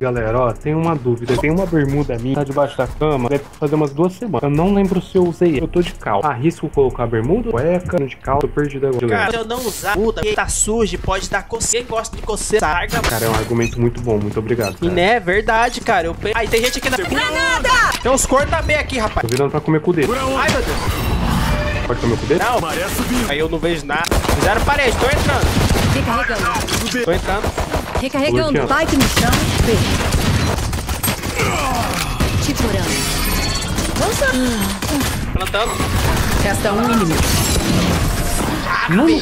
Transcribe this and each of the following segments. Galera, ó, tem uma dúvida. Tem uma bermuda minha, tá debaixo da cama, deve fazer umas 2 semanas. Eu não lembro se eu usei. Eu tô de cal. Arrisco colocar bermuda, cueca, de cal, tô perdido agora. Cara, eu não usar bermuda, porque tá sujo, pode dar coceira. Quem gosta de coceira, sarga. Cara, é um argumento muito bom, muito obrigado. Cara. E né, verdade, cara. Eu... Aí tem gente aqui na... Granada! Tem uns cortes também aqui, rapaz. Tô virando pra comer com o dedo. Ai, meu Deus. Pode comer com o dedo? Não, maré subiu. Aí eu não vejo nada. Fizeram parede, tô entrando. Recarregando. Tô entrando. Recarregando, bike no chão, B. Te furando. Plantando. Resta um inimigo.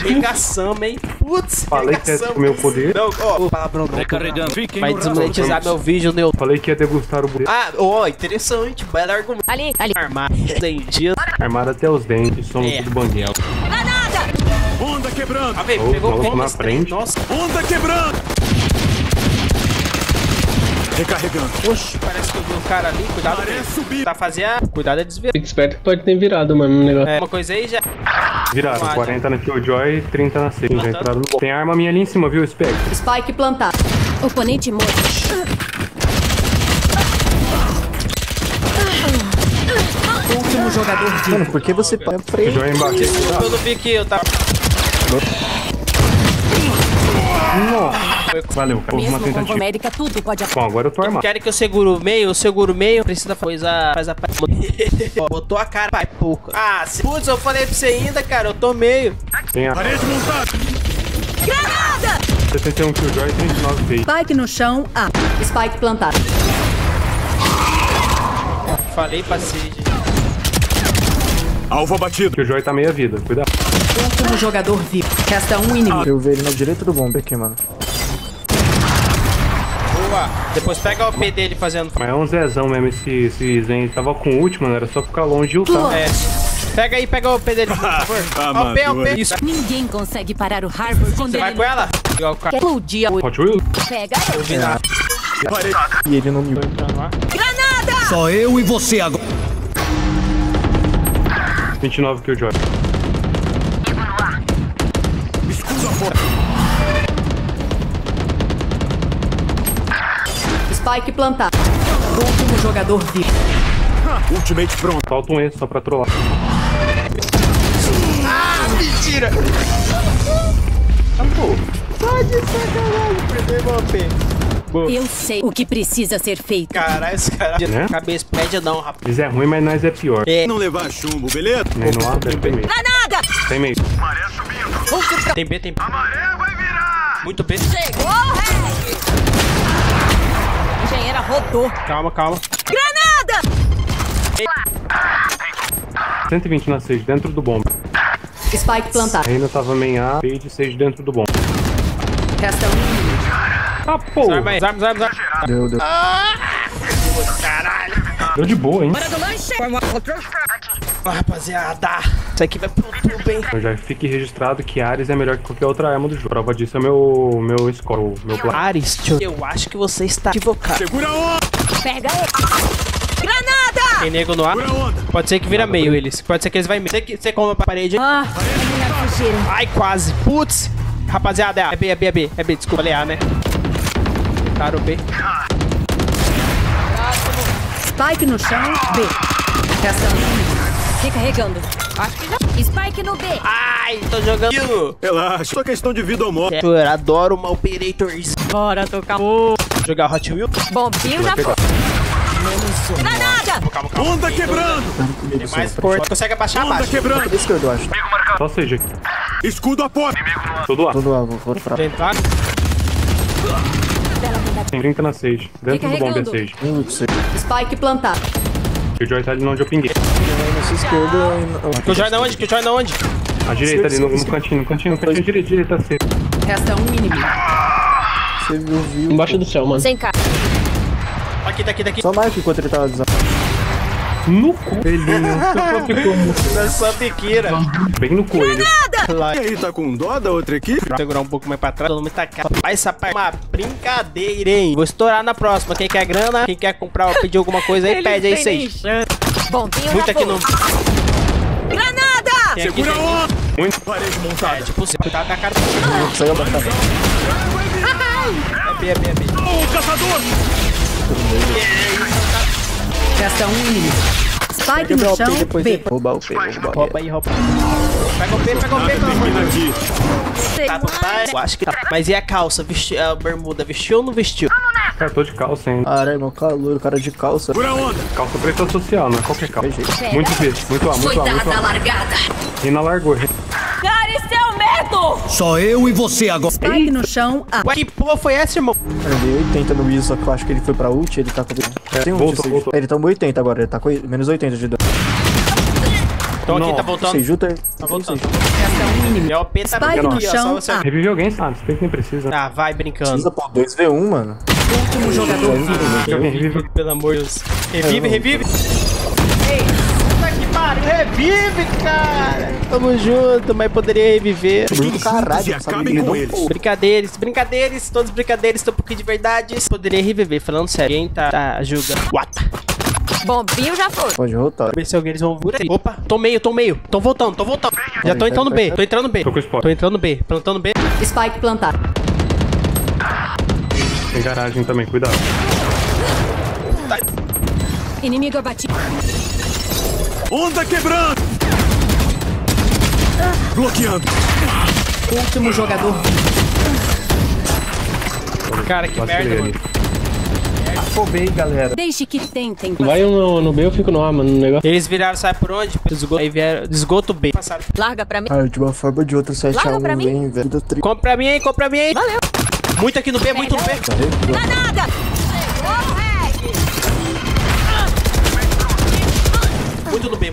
Regaçamos, hein? Putz, falei que é o meu poder. Não, ó, oh, palavrão não. Recarregando. Vai desmonetizar meu vídeo, meu. Falei que ia degustar o poder. Ah, ó, oh, interessante. Vai dar argumento. Ali, ali. Armado. Armado até os dentes. Somos do banguel. Granada! Onda quebrando. Ah, véio, oh, pegou o na frente. Nossa. Onda quebrando. Recarregando. Oxe, parece que eu vi um cara ali. Cuidado. Tá fazendo. Cuidado é desviar. Fica esperto que pode ter virado, mano. Negócio. É, uma coisa aí já. Viraram. 40 na Killjoy, 30 na C. Já entraram no... Tem arma minha ali em cima, viu? Spec. Spike plantar. Oponente morto. Último jogador de... Mano, por que você tá freio? Killjoy embaixo. Eu não vi que eu tava... Nossa. Valeu, cara. Mesmo uma tentativa. América, tudo pode... Bom, agora eu tô armado. Querem que eu seguro o meio? Eu seguro o meio. Precisa coisa... Faz a parte. Botou a cara. Pai, pouco. Ah, se... Putz, eu falei pra você ainda, cara. Eu tô meio. Tem a... Parede montada. Granada! 61 Killjoy, 39 feio. Spike no chão, A. Spike plantado. Falei pra Cid. Alvo batido. Killjoy tá meia vida. Cuidado. Último jogador vivo. Resta um inimigo. Eu vi ele na direita do bomba aqui, mano. Depois pega o P dele fazendo. Mas é um zezão mesmo esse Zen. Tava com o último, mano. Era só ficar longe e ultar. É. Pega aí, pega o P dele, por favor. Ó, o P, ó, o P. Isso. Ninguém consegue parar o Harvard quando ele... Você vai com ela? Pegar o cara. Pode ir? Pega ele. E ele não me... Granada! Só eu e você agora. 29 Killjoy. Escusa fora. Spike plantar. Último jogador vivo. Ultimate pronto. Falta um E só pra trollar. Ah, mentira! Amor, sai de sacanagem. Perdeu meu AP. Eu sei o que precisa ser feito. Caralho, esse cara... Né? Cabeça média não, rapaz. Eles é ruim, mas nós é pior. É. Não levar chumbo, beleza? Nem no A, tem meio. Granada! Tem meio. Maré subindo. Tem B, tem B. A maré vai virar! Muito B. Chegou, rei! Engenheira rodou. Calma, calma. Granada! 120 na 6 dentro do bomba. Spike plantado. Ainda tava meio A, feio de 6 dentro do bomba. Resta um. Ah, pô! Zarma. Deu. Ah! Caralho! Deu de boa, hein? Bora do lanche! Ah, rapaziada! Isso aqui vai pro tubo, hein? Eu já fiquei registrado que Ares é melhor que qualquer outra arma do jogo. Prova disso é meu score, meu plano. Ares, tio, eu acho que você está equivocado. Segura a onda! Pega ele! Granada! Tem nego no ar? Pode ser que vira meio eles. Pode ser que eles vai meio. Você come a parede. Ah, ai, quase. Putz! Rapaziada, é B. É B, desculpa. Falei A, né? Cara, o B. Spike no chão, B. Recarregando. Acho que já. Spike no B. Ai, tô jogando. Relaxa, só questão de vida ou morte. Eu adoro uma operators. Bora tocar. Jogar Hot Wheels. Bombinho já foi. Granada. Onda quebrando. Tem mais forte. Consegue abaixar a base. Onda quebrando. Isso que eu acho. Só seja. Escudo a porta. Todo A. Vou pra. Tentar. 30 na 6. Dentro do bomba é 6. Spike plantado. Killjoy tá ali onde eu pinguei. Killjoy na onde? Killjoy na onde? A direita ali, no cantinho, no cantinho direita, C. Resta um inimigo. Você me ouviu? Embaixo do céu, mano. Sem cara. Aqui. Só mais que enquanto ele tava desabado. No cu. Ele não ficou muito. Nessa biqueira. Bem no coelho. E aí, tá com dó da outra aqui? Vou segurar um pouco mais pra trás, todo mundo tá caro. Vai essa parte. Uma brincadeira, hein? Vou estourar na próxima. Quem quer grana, quem quer comprar ou pedir alguma coisa aí, pede aí, seis. Muito aqui no... Granada! Segura o... Muito parede montada. É, tipo, você tá com a cara... Saiu a batalha. É B. O caçador! Gasta um inimigo. Spike no chão, B. Rouba o P, rouba aí, rouba. Pega o P, pega o P, pelo amor de Deus. Eu acho que tá. Mas e a calça? A bermuda? Vestiu ou não vestiu? Cara, tô de calça, hein? Caralho, meu calor, cara de calça. Por onde? Calça preta social, né? Qualquer calça. Muito B, muito A, muito A, muito A. Largada. E na largou. Cara, isso é o medo! Só eu e você agora. Spike no chão, A. Ué, que porra foi essa, irmão? Perdeu 80 no Will, só que eu acho que ele foi pra ult, ele tá com... É, tem um voltou. Ele tá com 80 agora, ele tá com menos 80 de dano. Então aqui, tá voltando. Você junta, tá voltando. É o OP, tá brincando. Spike no chão, A. Revive alguém, sabe? Spike nem precisa. Ah, vai brincando. Precisa pôr 2v1, mano. Último jogador. Revive, pelo amor de Deus. Revive, revive. Revive, cara! Tamo junto, mas poderia reviver. Caralho, acabem com eles. Brincadeiras, brincadeiras, todos brincadeiras, tô um pouquinho de verdade. Poderia reviver, falando sério. Quem tá julgando? What? Bombinho já foi. Pode voltar. Ver se alguém eles vão por aí. Opa, tô meio. Tô voltando. Já tô entrando no B, tô entrando no B, plantando B. Spike plantar. Tem garagem também, cuidado. Inimigo abatido. Onda quebrando! Bloqueando! Último jogador. Cara, que merda, mano. Afobei, galera. Deixe que tentem. Vai um no B, eu fico no A, mano. No negócio. Eles viraram, sai por onde? Esgoto, aí vieram, esgoto B. Passaram. Larga pra mim. Ah, de uma forma de outra, 7x1 vem, velho. Compra pra mim aí. Valeu. Muito aqui no B, muito no B. Danada! Muito no B.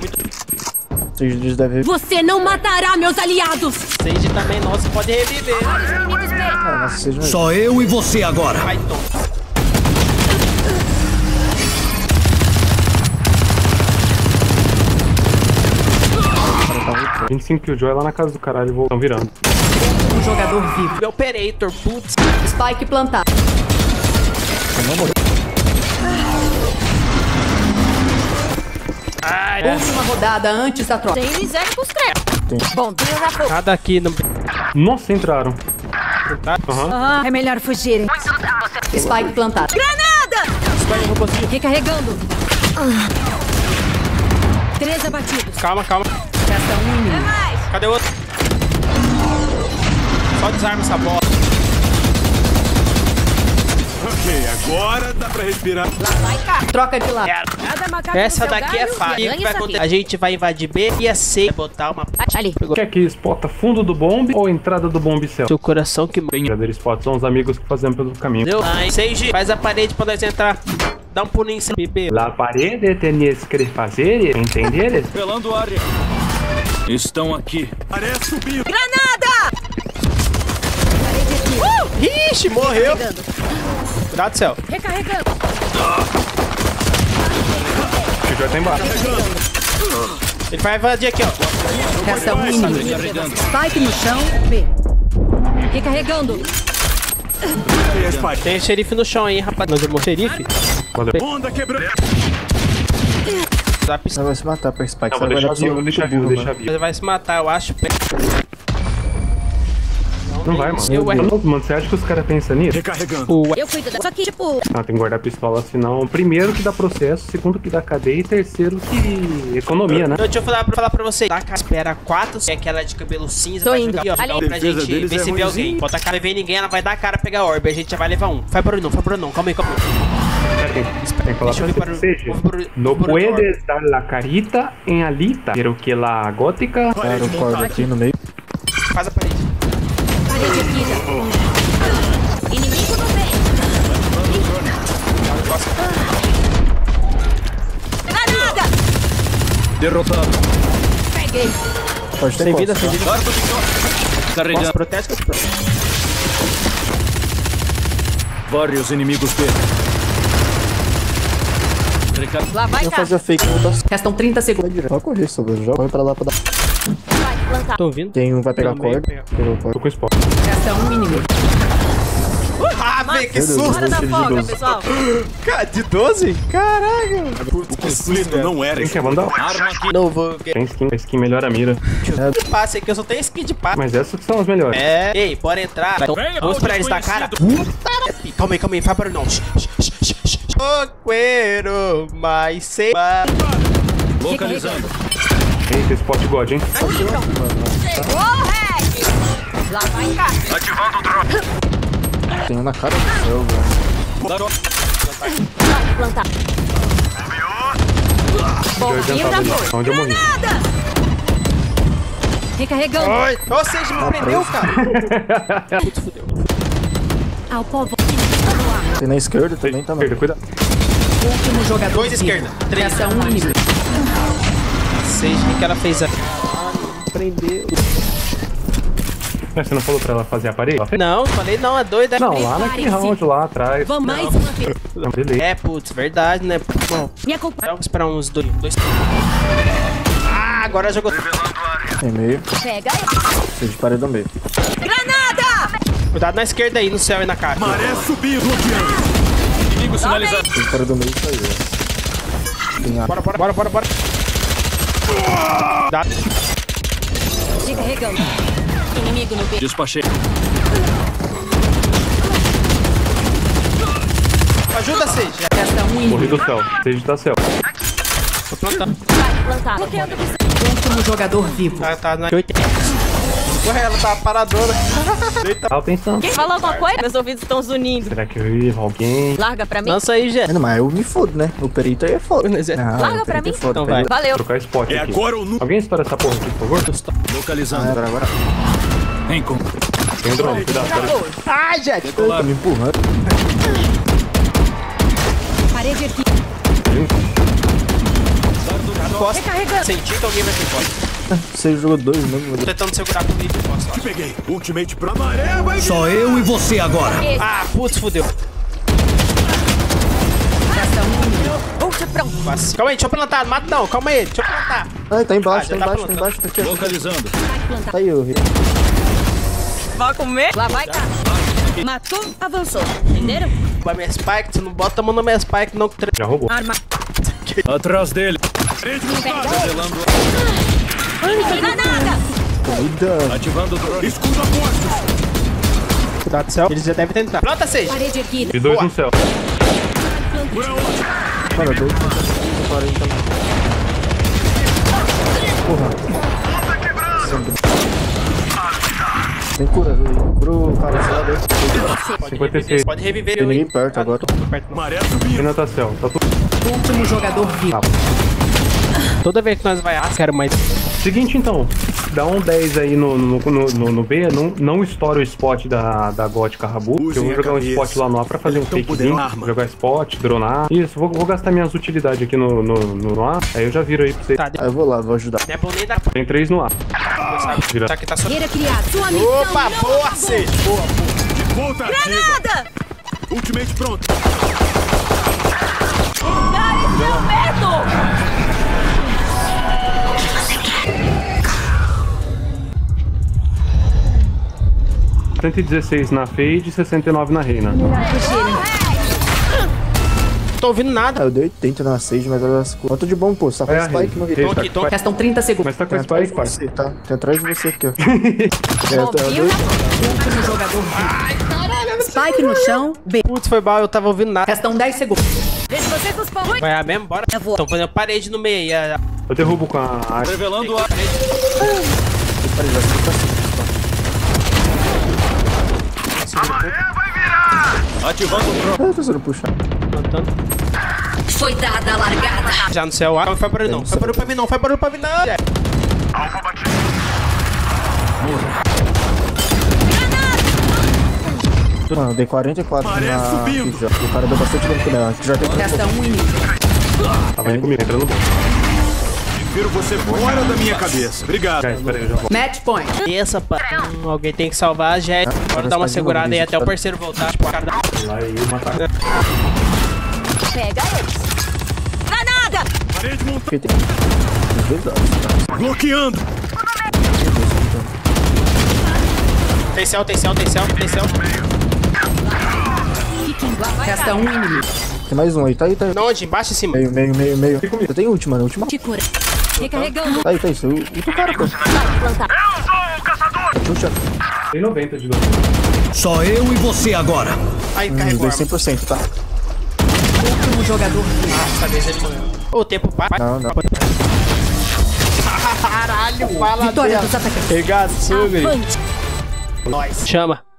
Você não matará meus aliados! Sage também, nossa, pode reviver. Só eu e você agora. Vai, Tom. Cara, tá 25 killjoy lá na casa do caralho, vão virando. Um jogador vivo. Meu operator, putz. Spike plantar. Última rodada antes da troca. Tem miséria com os credos. Bom, Deus já foi. Nada aqui no... Nossa, entraram. É melhor fugirem. Spike plantado. Granada! Spike robotinho. Recarregando. 3 abatidos. Calma. Resta um inimigo. É mais. Cadê o outro? Só desarma essa bola. Ok, agora dá pra respirar. Troca de lado. Essa daqui é fácil. A gente vai invadir B e a C. Vai botar uma... Ali. O que é que spota? Fundo do bombe ou entrada do bombe céu? Seu coração que... Verdadeiro spot são os amigos que fazemos pelo caminho. Deu. Sage, faz a parede pra nós entrar. Dá um pulinho em cima. La parede tenes que fazer, entender? Pelando área. Estão aqui. Areia subiu. Granada! Ixi, morreu. Cuidado do céu. Recarregando. O jogo tá embaixo. Ele vai invadir aqui, ó. Resta um inimigo. Spike no chão, B. Recarregando. Tem xerife no chão aí, rapaz. Nós vamos xerife. Onda quebrou. Ela vai se matar pra Spike. Não, deixa vivo. Ele vai se matar, eu acho. Não vai, mano. Mano, você acha que os caras pensam nisso? Recarregando. Eu cuido da... Só que, tipo... Ah, tem que guardar a pistola, senão... Primeiro que dá processo, segundo que dá cadeia e terceiro que... Economia, né? Deixa eu falar pra você. Tá, cara, espera 4, é aquela de cabelo cinza. Tô indo. Jogar, ó, ali. Pra gente ver se vê alguém. Bota a cara e vê ninguém, ela vai dar a cara, pegar a orbe. A gente já vai levar um. Faz barulho não. Calma aí. Tem que falar pra você, gente. No puedes dar la carita en alita. Quero que la gótica... Era o corvo aqui no meio. Faz a parede. Inimigo no meio. Granada! Derrotado. Peguei. Pode ter vida, sem vida. Carregando. Protesta. Varre os inimigos dele. Lá vai, cara. Eu vou fazer a fake. Restam 30 segundos. Vai correr, sobrou. Já vai pra lá pra dar. Tô ouvindo. Tem um, vai pegar corda. Tô com spawn. Resta um inimigo. Véi, que susto! Hora da folga, pessoal. Cara, de 12? Caraca! Putz, que susto, não era. Quer mandar? Arma aqui. Não vou. Tem skin, a skin melhora a mira. Passe aqui, eu só tenho skin de passe. Mas essas são as melhores. É. Ei, bora entrar. Vamos pra eles da cara. Calma aí, faz barulho não. Choqueiro, mas sem... Localizando. Eita, spot god, hein? Chegou o Rex! Lá vai cá. Ativando o drone. Tem um na cara do céu, velho. Darou. Plantar. Viu? Onde eu morri? Recarregando. Oi. Ou seja, me prendeu, cara. Putz, fudeu. Ah, o povo. Tem na esquerda também, tá na esquerda, cuidado. Último jogador. 2 esquerda. 3 a 1 nível. 6, o que ela fez aqui? Prendeu. Você não falou pra ela fazer a parede? Não, falei não, é doida. Não, lá naquele round lá atrás. Vamos mais uma vez. Beleza. É, putz, verdade, né? Bom, vamos esperar uns dois. Ah, agora jogou. Tem meio. Pega aí. Você de parede no meio. Granada! Cuidado na esquerda aí, no céu e na cara. Maré subiu, bloqueando. Inimigo sinalizado. Tem parede no meio, saiu. Tá bora. Cuidado. Descarregando. Inimigo no peito. Despachei. Ajuda, Sage. Morri do céu. Sage tá céu. Vou plantar. Último jogador vivo. Ah, tá na 80. Porra, ela tá paradona. Tava pensando. Quem falou alguma coisa? Meus ouvidos estão zunindo. Será que eu erro alguém? Larga pra mim. Lança aí, Jé. Mas eu me fodo, né? O perito aí é foda. Ah, larga pra mim. É foda, então vai. Valeu. Trocar spot aqui. É agora ou nunca. Alguém estoura essa porra aqui, por favor? Localizando. Agora. Encontro. Tem um drone, cuidado. Ai, Jack! Tá me empurrando. Parede aqui. Recarregando. Sentindo alguém vai ter fora. Você jogou dois, mesmo. Tô tentando segurar comigo de fora. Peguei. Ultimate pro amarelo. Só eu e você agora. Ah, putz, fodeu. Calma aí, deixa eu plantar, mata não, calma aí, deixa eu plantar. Ah, tá embaixo, tá aqui. Localizando. Tá aí, eu vi. Vai comer? Lá vai, cara. Matou, avançou. Entenderam? Vai minha spike, você não bota a mão na minha spike, não. Já roubou. Arma. Atrás dele. Cuidado. Ativando o drone. Escuta a porta. Cuidado do céu. Eles já devem tentar. Planta 6. E 2 no céu. Cara, dois. Parei, então. Porra. Tem cura, viu? Cura, cara, sei lá, dois. 56. Pode reviver. Tem ninguém perto agora. Tem natação, tá tudo. Último jogador vivo. Toda vez que nós vai, quero mais. Seguinte, então. Dá um 10 aí no B, não estoura o spot da Gótica Rabu. Eu vou jogar um spot lá no A pra fazer um fakezinho, jogar spot, dronar. Isso, vou gastar minhas utilidades aqui no A, aí eu já viro aí pra você. Tá, eu vou lá, vou ajudar. Tem 3 no A. Opa, boa, C! Boa, granada! Ultimate pronto! Dá-lhe seu medo! R$116 na Fade e R$69 na Reina. Não tô ouvindo nada. Eu dei 80 na Sage, mas agora eu tô de bom, pô. Só com spike no vídeo. Tô aqui. Restam 30 segundos. Mas tá com spike, parceiro. Tá, tem atrás de você aqui, ó. Ai, caralho, spike no chão, B. Putz, foi mal, eu tava ouvindo nada. Restam 10 segundos. Deixa vocês nos pão. Vai mesmo, bora. Estão fazendo parede no meio aí. Eu derrubo com a arma. Revelando a parede. Amarelo vai virar! Ativando o drone. Tô sendo puxado. Plantando. Foi dada a largada. Já no céu, não faz barulho não. Faz barulho pra mim não. Alfa batido. Granada! Mano, dei 44 na... O cara deu bastante dano com ela. Já tem que... Gasta um inimigo. Tava indo comigo, entrando bom. Prefiro você fora da minha cabeça. Obrigado. Cara, espera aí, eu já volto. Match point. Essa, pá. Alguém tem que salvar a Jet. Bora dar uma segurada aí até o parceiro voltar. Tipo, a cara da... Pega eles. Granada! Parei de montar. Bloqueando. Tem céu. Resta um inimigo. Tem mais um aí, tá aí. Não, onde? Embaixo e cima. Meio. Eu tenho última, né? Última. Te cura. Recarregando. Tá isso. E tu, cara, pô. Eu sou o caçador. Puxa. Tem 90 de dano. Só eu e você agora. Aí, carregou. Dei 100%, tá? um jogador final. Nossa, vez ele morreu. O tempo passa. Não, não. Caralho, fala. Vitória dos atacantes. Pegaçuga. Chama.